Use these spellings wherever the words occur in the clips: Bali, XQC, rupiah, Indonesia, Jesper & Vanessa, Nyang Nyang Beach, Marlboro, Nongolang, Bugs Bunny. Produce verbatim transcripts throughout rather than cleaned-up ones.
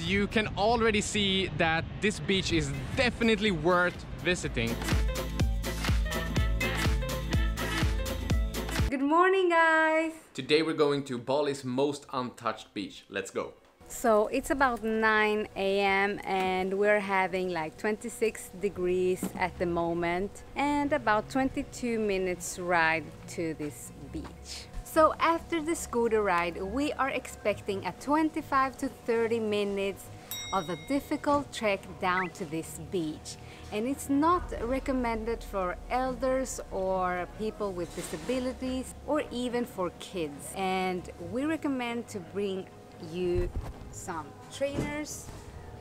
you can already see that this beach is definitely worth visiting. Good morning, guys! Today we're going to Bali's most untouched beach. Let's go! So it's about nine A M and we're having like twenty-six degrees at the moment and about twenty-two minutes ride to this beach. So after the scooter ride, we are expecting a twenty-five to thirty minutes of a difficult trek down to this beach. And it's not recommended for elders or people with disabilities or even for kids. And we recommend to bring you some trainers,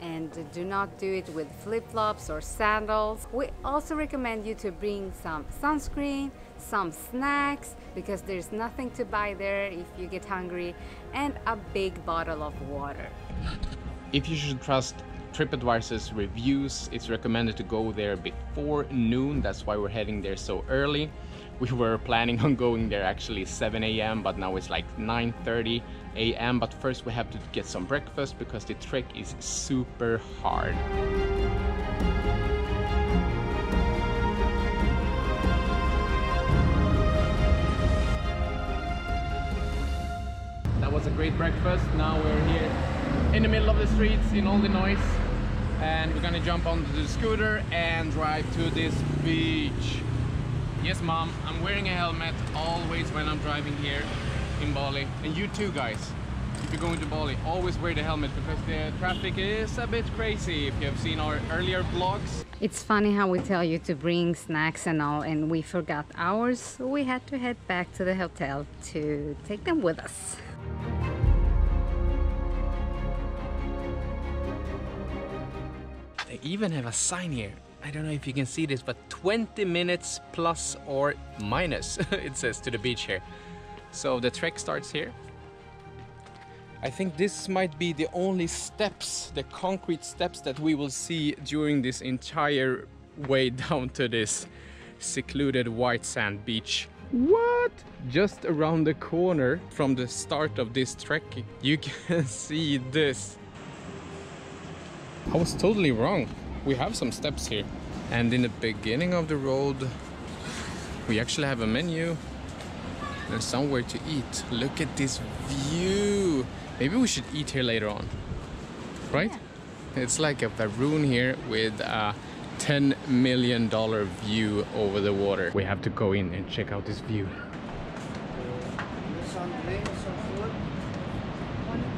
and do not do it with flip-flops or sandals. We also recommend you to bring some sunscreen, some snacks, because there's nothing to buy there if you get hungry, and a big bottle of water. If you should trust TripAdvisor's reviews, it's recommended to go there before noon. That's why we're heading there so early. We were planning on going there actually seven A M but now it's like nine thirty A M But first we have to get some breakfast because the trek is super hard. That was a great breakfast. Now we're here in the middle of the streets in all the noise, and we're gonna jump onto the scooter and drive to this beach. Yes, mom, I'm wearing a helmet always when I'm driving here in Bali. And you too, guys, if you're going to Bali, always wear the helmet because the traffic is a bit crazy, if you have seen our earlier vlogs. It's funny how we tell you to bring snacks and all, and we forgot ours, so we had to head back to the hotel to take them with us. They even have a sign here. I don't know if you can see this, but twenty minutes plus or minus, it says, to the beach here. So the trek starts here. I think this might be the only steps, the concrete steps that we will see during this entire way down to this secluded white sand beach. What? Just around the corner from the start of this trek, you can see this. I was totally wrong. We have some steps here, and in the beginning of the road we actually have a menu and somewhere to eat. Look at this view. Maybe we should eat here later on, right? Yeah. It's like a baroon here with a ten million dollar view over the water. We have to go in and check out this view.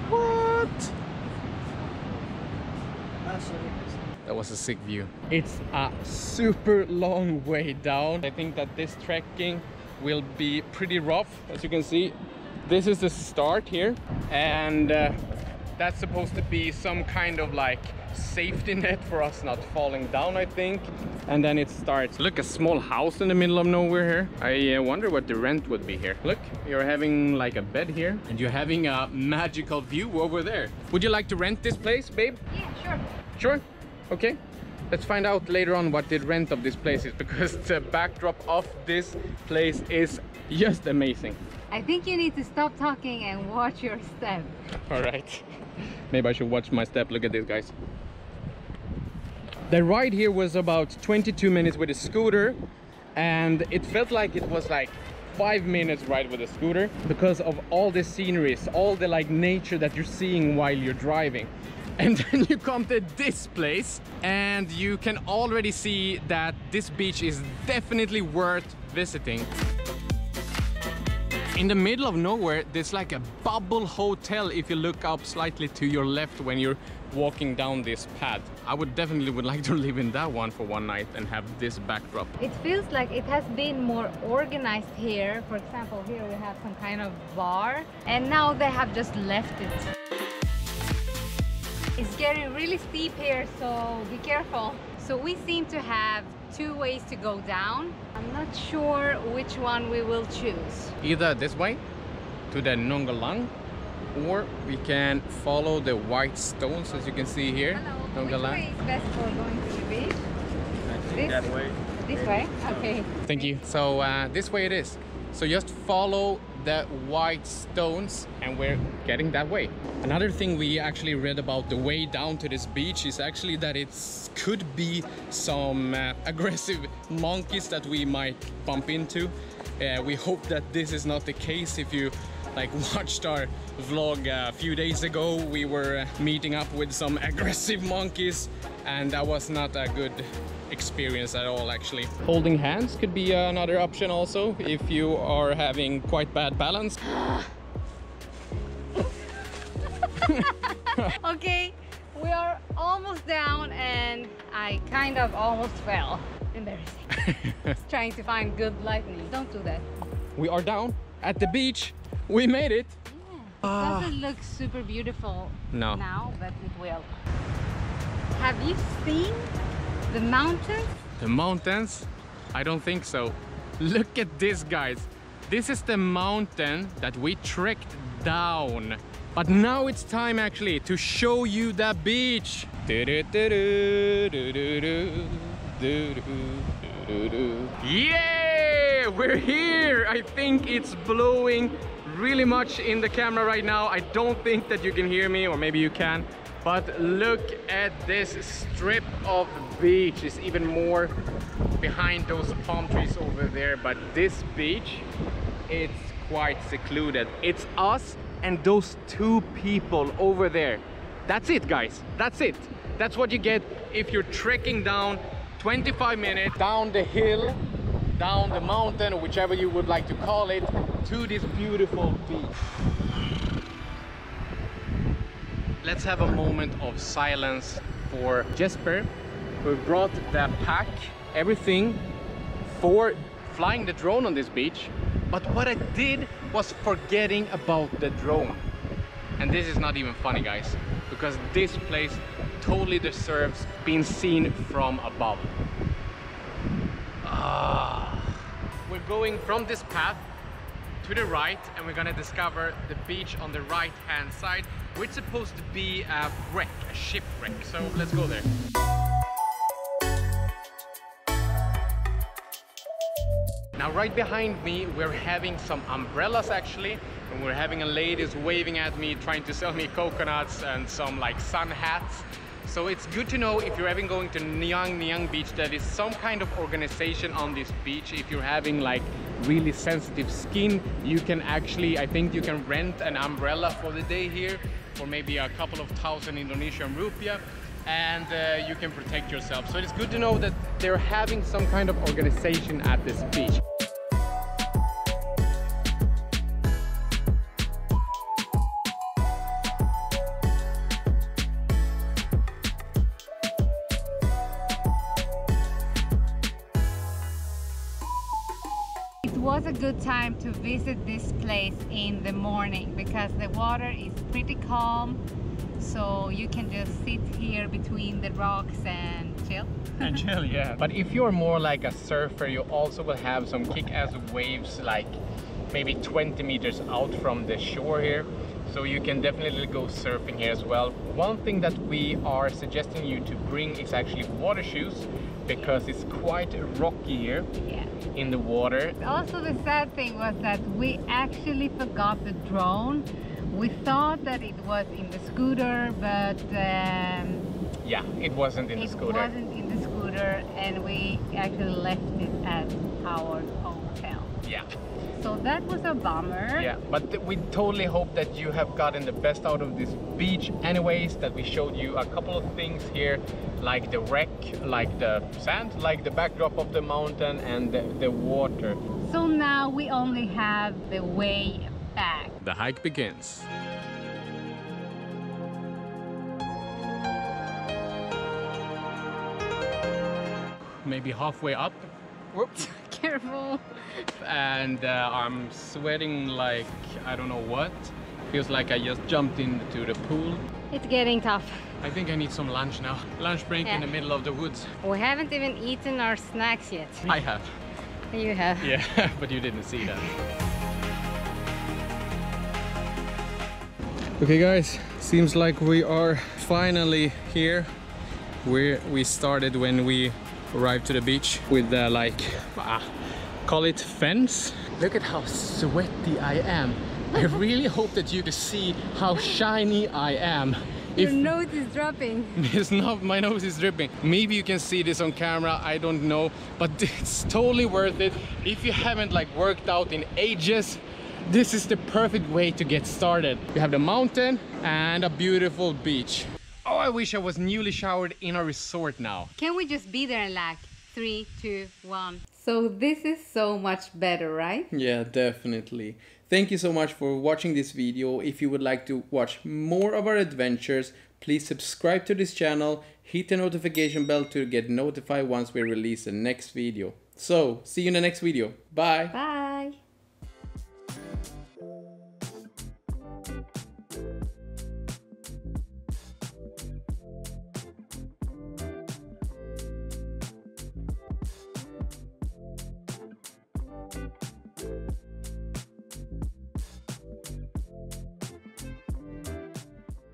What? That was a sick view. It's a super long way down. I think that this trekking will be pretty rough. As you can see, this is the start here, and uh, that's supposed to be some kind of like safety net for us not falling down, I think. And then it starts. Look, a small house in the middle of nowhere here. I uh, wonder what the rent would be here. Look, you're having like a bed here, and you're having a magical view over there. Would you like to rent this place, babe? Yeah, sure. Sure? Okay, let's find out later on what the rent of this place is, because the backdrop of this place is just amazing. I think you need to stop talking and watch your step. All right, maybe I should watch my step. Look at this, guys. The ride here was about twenty-two minutes with a scooter, and it felt like it was like five minutes ride with a scooter because of all the sceneries, all the like nature that you're seeing while you're driving. And then you come to this place, and you can already see that this beach is definitely worth visiting. In the middle of nowhere, there's like a bubble hotel if you look up slightly to your left when you're walking down this path. I would definitely would like to live in that one for one night and have this backdrop. It feels like it has been more organized here. For example, here we have some kind of bar, and now they have just left it. It's getting really steep here, so be careful. So we seem to have two ways to go down. I'm not sure which one we will choose. Either this way, to the Nongolang, or we can follow the white stones, as you can see here. Hello. Nongolang. Which way is best for going to the beach? I think that way. This way? Okay. Thank you. So uh, this way it is. So just follow the white stones, and we're getting that way. Another thing we actually read about the way down to this beach is actually that it could be some uh, aggressive monkeys that we might bump into. Uh, we hope that this is not the case. If you like watched our vlog a few days ago, we were meeting up with some aggressive monkeys, and that was not a good experience at all actually. Holding hands could be another option also if you are having quite bad balance. Okay, we are almost down and I kind of almost fell. Embarrassing. Trying to find good lightning. Don't do that. We are down at the beach. We made it. Yeah. Uh, doesn't look super beautiful no. now, but it will. Have you seen the mountains? The mountains? I don't think so. Look at this, guys. This is the mountain that we trekked down. But now it's time actually to show you the beach. Yeah, we're here. I think it's blowing really much in the camera right now. I don't think that you can hear me, or maybe you can. But look at this strip of beach. It's even more behind those palm trees over there. But this beach, it's quite secluded. It's us and those two people over there. That's it, guys. That's it. That's what you get if you're trekking down twenty-five minutes down the hill, down the mountain, or whichever you would like to call it, to this beautiful beach. Let's have a moment of silence for Jesper, who brought the pack, everything for flying the drone on this beach. But what I did was forgetting about the drone. And this is not even funny, guys, because this place totally deserves being seen from above. Ah. We're going from this path to the right, and we're gonna discover the beach on the right hand side, which is supposed to be a wreck, a shipwreck. So let's go there. Now right behind me we're having some umbrellas actually, and we're having a lady who's waving at me, trying to sell me coconuts and some like sun hats. So it's good to know if you're ever going to Nyang Nyang Beach, there is some kind of organization on this beach. If you're having like really sensitive skin, you can actually, I think you can rent an umbrella for the day here for maybe a couple of thousand Indonesian rupiah, and uh, you can protect yourself. So it's good to know that they're having some kind of organization at this beach. It was a good time to visit this place in the morning because the water is pretty calm, so you can just sit here between the rocks and chill. And chill, yeah. But if you're more like a surfer, you also will have some kick-ass waves like maybe twenty meters out from the shore here, so you can definitely go surfing here as well. One thing that we are suggesting you to bring is actually water shoes, because it's quite rocky here yeah. in the water. Also, the sad thing was that we actually forgot the drone. We thought that it was in the scooter, but um, yeah, it wasn't in the scooter. It wasn't in the scooter, and we actually left it at our hotel. Yeah. So that was a bummer. Yeah, but we totally hope that you have gotten the best out of this beach anyways, that we showed you a couple of things here, like the wreck, like the sand, like the backdrop of the mountain, and the, the water. So now we only have the way back. The hike begins. Maybe halfway up. Whoops. Careful. And uh, I'm sweating like I don't know what. Feels like I just jumped into the pool. It's getting tough. I think I need some lunch now. Lunch break yeah. in the middle of the woods. We haven't even eaten our snacks yet. I have. You have. Yeah, but you didn't see that. Okay guys, seems like we are finally here where we started when we arrived to the beach with uh, like uh, call it fence. Look at how sweaty I am. I really hope that you can see how shiny I am. Your if nose is dripping. It's not, my nose is dripping. Maybe you can see this on camera, I don't know. But it's totally worth it. If you haven't like worked out in ages, this is the perfect way to get started. You have the mountain and a beautiful beach. Oh, I wish I was newly showered in a resort now. Can we just be there in like three, two, one? So this is so much better, right? Yeah, definitely. Thank you so much for watching this video. If you would like to watch more of our adventures, please subscribe to this channel, hit the notification bell to get notified once we release the next video. So, see you in the next video. Bye. Bye.